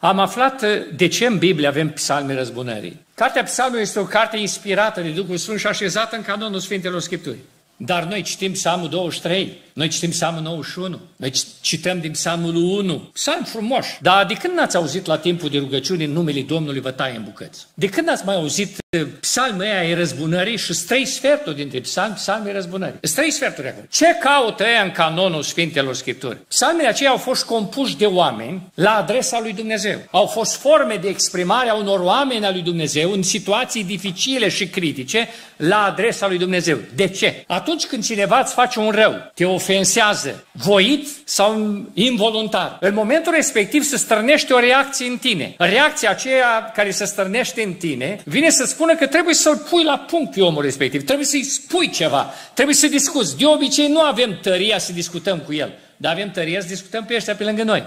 Am aflat de ce în Biblie avem Psalmii Răzbunării. Cartea Psalmii este o carte inspirată de Duhul Sfânt și așezată în canonul Sfintelor Scripturii. Dar noi citim Psalmul 23, noi citim Psalmul 91, noi cităm din Psalmul 1. Psalmi frumoși. Dar de când n-ați auzit la timpul de rugăciune numele Domnului vă taie în bucăți? De când n-ați mai auzit psalmul ăia e răzbunării și 3/4 dintre psalmi, psalmii răzbunării? 3/4 acolo. Ce caută ăia în canonul Sfintelor Scripturi? Psalmii aceia au fost compuși de oameni la adresa lui Dumnezeu. Au fost forme de exprimare a unor oameni a lui Dumnezeu în situații dificile și critice la adresa lui Dumnezeu. De ce? Atunci când cineva îți face un rău, te ofensează, voit sau involuntar, în momentul respectiv se strănește o reacție în tine. Reacția aceea care se strănește în tine vine să spune că trebuie să-l pui la punct pe omul respectiv, trebuie să-i spui ceva, trebuie să discuți. De obicei nu avem tăria să discutăm cu el, dar avem tăria să discutăm pe ăștia pe lângă noi.